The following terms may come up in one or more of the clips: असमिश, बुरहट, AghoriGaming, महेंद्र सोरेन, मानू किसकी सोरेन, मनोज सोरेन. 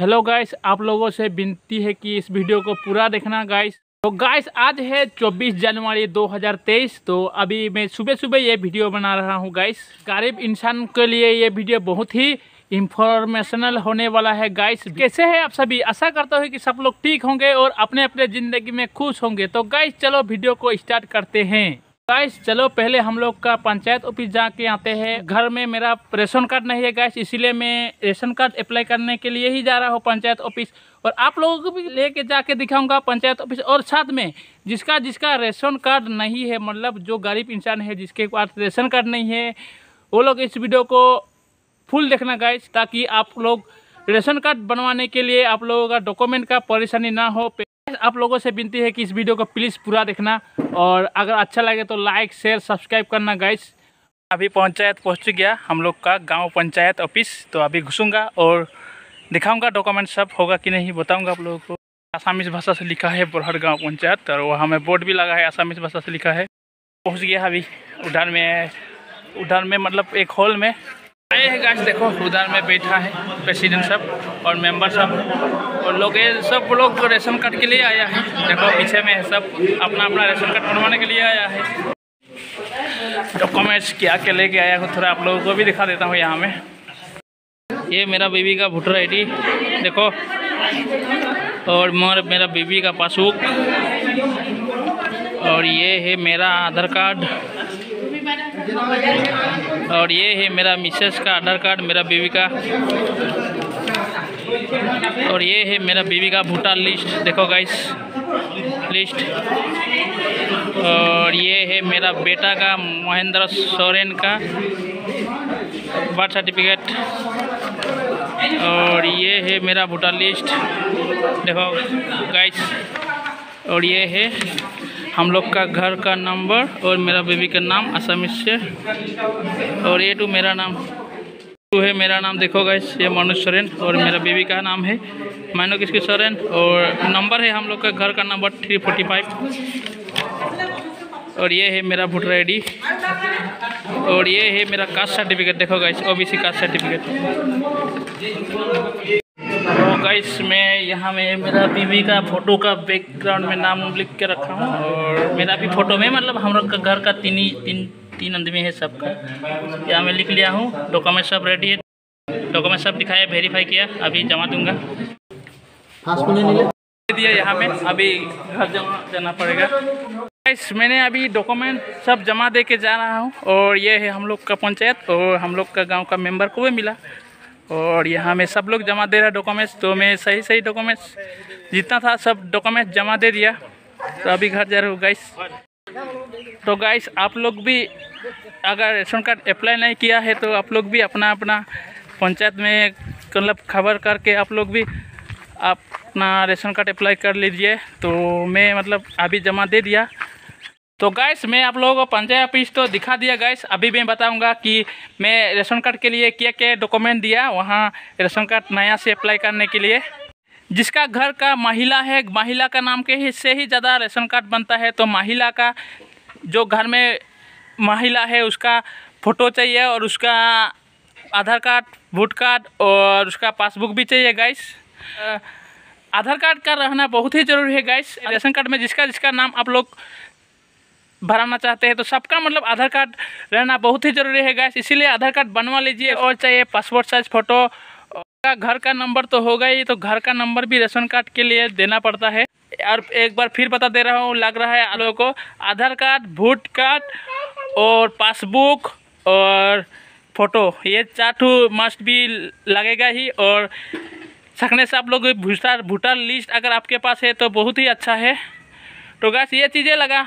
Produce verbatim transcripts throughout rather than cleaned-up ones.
Hello guys, आप लोगों से विनती है कि इस वीडियो को पूरा देखना गाइस। तो गाइस आज है चौबीस जनवरी दो हज़ार तेईस। तो अभी मैं सुबह सुबह ये वीडियो बना रहा हूँ गाइस। गरीब इंसान के लिए ये वीडियो बहुत ही इंफॉर्मेशनल होने वाला है गाइस। कैसे है आप सभी? आशा करता हूँ कि सब लोग ठीक होंगे और अपने अपने ज़िंदगी में खुश होंगे। तो गाइस चलो वीडियो को स्टार्ट करते हैं। गाइस चलो पहले हम लोग का पंचायत ऑफिस जाके आते हैं। घर में मेरा रेशन कार्ड नहीं है गाइस, इसीलिए मैं रेशन कार्ड अप्लाई करने के लिए ही जा रहा हूँ पंचायत ऑफिस। और आप लोगों को भी लेके जाके दिखाऊंगा पंचायत ऑफिस। और साथ में जिसका जिसका रेशन कार्ड नहीं है, मतलब जो गरीब इंसान है जिसके पास रेशन कार्ड नहीं है, वो लोग इस वीडियो को फुल देखना गाइस, ताकि आप लोग रेशन कार्ड बनवाने के लिए आप लोगों का डॉक्यूमेंट का परेशानी ना हो। आप लोगों से विनती है कि इस वीडियो को प्लीज़ पूरा देखना और अगर अच्छा लगे तो लाइक शेयर सब्सक्राइब करना गाइस। अभी पंचायत पहुंच गया हम लोग का गांव पंचायत ऑफिस। तो अभी घुसूंगा और दिखाऊंगा डॉक्यूमेंट सब होगा कि नहीं बताऊंगा आप लोगों को। असमिश भाषा से लिखा है बुरहट गांव पंचायत और वहाँ में बोर्ड भी लगा है, असमिश भाषा से लिखा है। पहुँच गया अभी उधर में, उधर में मतलब एक हॉल में आए हैं गाइस। देखो उधर में बैठा है प्रेसिडेंट साहब और मेंबर साहब और लोग सब लोग रेशन कार्ड के लिए आया है। देखो पीछे में सब अपना अपना रेशन कार्ड बनवाने के लिए आया है। डॉक्यूमेंट्स क्या क्या लेके आया हूँ थोड़ा आप लोगों को भी दिखा देता हूँ। यहाँ में ये मेरा बीवी का वोटर आई डी देखो, और मेरा बीवी का पासबुक, और ये है मेरा आधार कार्ड, और ये है मेरा मिसेस का आधार कार्ड, मेरा बीवी का, और ये है मेरा बीवी का वोटर लिस्ट देखो गाइस लिस्ट, और ये है मेरा बेटा का महेंद्र सोरेन का बर्थ सर्टिफिकेट, और ये है मेरा वोटर लिस्ट देखो गाइस, और ये है हम लोग का घर का नंबर और मेरा बेबी का नाम असमिश से, और ये टू मेरा नाम टू है मेरा नाम देखो गाइस, ये मनोज सोरेन, और मेरा बेबी का नाम है मानू किसकी सोरेन, और नंबर है हम लोग का घर का नंबर थ्री फोर्टी फाइव, और ये है मेरा वोटर आई डी, और ये है मेरा कास्ट सर्टिफिकेट देखो गाइस, ओबीसी कास्ट सर्टिफिकेट। तो गाइस मैं यहाँ में मेरा बीवी का फ़ोटो का बैकग्राउंड में नाम लिख के रखा हूँ, और मेरा भी फ़ोटो में मतलब हम लोग का घर का तीन ही तीन तीन आदमी है सबका यहाँ मैं लिख लिया हूँ। डॉक्यूमेंट सब रेडी है, डॉक्यूमेंट सब दिखाया, वेरीफाई किया, अभी जमा दूँगा दिया यहाँ में। अभी घर जमा जाना पड़ेगा गाइस। मैंने अभी डॉक्यूमेंट सब जमा दे के जा रहा हूँ। और ये है हम लोग का पंचायत और हम लोग का गाँव का मेम्बर को भी मिला, और यहाँ में सब लोग जमा दे रहा है डॉक्यूमेंट्स। तो मैं सही सही डॉक्यूमेंट्स जितना था सब डॉक्यूमेंट्स जमा दे दिया। तो अभी घर जा रहा हूँ गाइस। तो गाइस आप लोग भी अगर रेशन कार्ड अप्लाई नहीं किया है तो आप लोग भी अपना अपना पंचायत में मतलब खबर करके आप लोग भी आप अपना रेशन कार्ड अप्लाई कर लीजिए। तो मैं मतलब अभी जमा दे दिया। तो गाइस मैं आप लोगों को पंचायत ऑफिस तो दिखा दिया गाइस। अभी मैं बताऊंगा कि मैं रेशन कार्ड के लिए क्या क्या डॉक्यूमेंट दिया वहाँ रेशन कार्ड नया से अप्लाई करने के लिए। जिसका घर का महिला है, महिला का नाम के से ही ज़्यादा रेशन कार्ड बनता है। तो महिला का जो घर में महिला है उसका फ़ोटो चाहिए और उसका आधार कार्ड, वोट कार्ड और उसका पासबुक भी चाहिए गाइस। आधार कार्ड का रहना बहुत ही ज़रूरी है गाइस। रेशन कार्ड में जिसका जिसका नाम आप लोग भराना चाहते हैं तो सबका मतलब आधार कार्ड रहना बहुत ही ज़रूरी है गाइस, इसीलिए आधार कार्ड बनवा लीजिए। और चाहिए पासपोर्ट साइज फ़ोटो का, घर का नंबर तो होगा ही, तो घर का नंबर भी रेशन कार्ड के लिए देना पड़ता है। और एक बार फिर बता दे रहा हूँ, लग रहा है आप लोगों को आधार कार्ड, वोट कार्ड और पासबुक और फ़ोटो, ये चार मस्ट भी लगेगा ही। और सकने से आप लोग भूटार भूटार लिस्ट अगर आपके पास है तो बहुत ही अच्छा है। तो गाइस ये चीज़ें लगा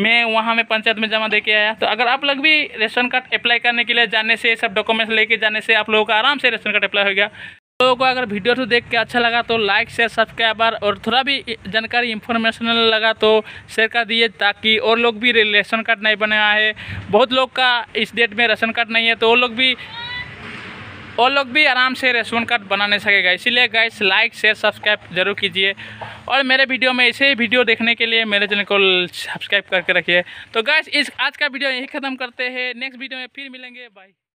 मैं वहाँ में पंचायत में जमा दे के आया। तो अगर आप लोग भी रेशन कार्ड अप्लाई करने के लिए जाने से सब डॉक्यूमेंट्स लेके जाने से आप लोगों का आराम से रेशन कार्ड अप्लाई हो गया। आप लोगों को अगर वीडियो तो देख के अच्छा लगा तो लाइक शेयर सब्सक्राइब, और थोड़ा भी जानकारी इंफॉर्मेशनल लगा तो शेयर कर दिए, ताकि और लोग भी रेशन कार्ड नहीं बनाया है। बहुत लोग का इस डेट में रेशन कार्ड नहीं है तो वो लोग भी और लोग भी आराम से रेशन कार्ड बना नहीं सकेगा। इसीलिए गाइस लाइक शेयर सब्सक्राइब जरूर कीजिए, और मेरे वीडियो में ऐसे ही वीडियो देखने के लिए मेरे चैनल को सब्सक्राइब करके रखिए। तो गाइस इस आज का वीडियो यही ख़त्म करते हैं, नेक्स्ट वीडियो में फिर मिलेंगे, बाय।